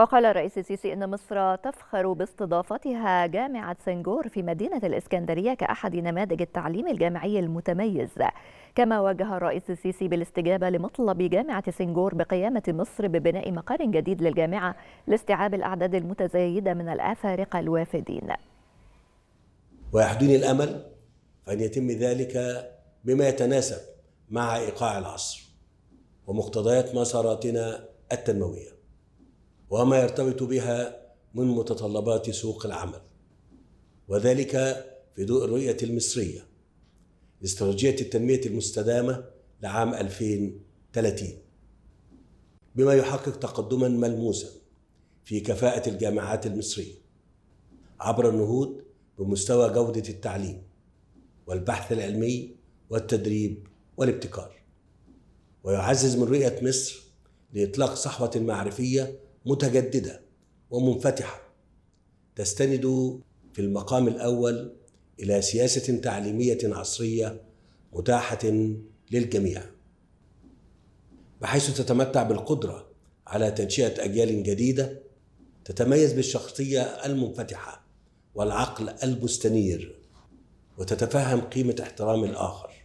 وقال الرئيس السيسي إن مصر تفخر باستضافتها جامعة سنجور في مدينة الإسكندرية كأحد نماذج التعليم الجامعي المتميز. كما واجه الرئيس السيسي بالاستجابة لمطلب جامعة سنجور بقيامة مصر ببناء مقر جديد للجامعة لاستيعاب الأعداد المتزايدة من الأفارقة الوافدين. ويحدني الأمل فأن يتم ذلك بما يتناسب مع إيقاع العصر ومقتضيات مساراتنا التنموية وما يرتبط بها من متطلبات سوق العمل، وذلك في ضوء الرؤية المصرية لاستراتيجية التنمية المستدامة لعام 2030، بما يحقق تقدما ملموسا في كفاءة الجامعات المصرية عبر النهوض بمستوى جودة التعليم والبحث العلمي والتدريب والابتكار، ويعزز من رؤية مصر لإطلاق صحوة معرفية متجددة ومنفتحة تستند في المقام الأول إلى سياسة تعليمية عصرية متاحة للجميع، بحيث تتمتع بالقدرة على تنشئة أجيال جديدة تتميز بالشخصية المنفتحة والعقل المستنير وتتفهم قيمة احترام الآخر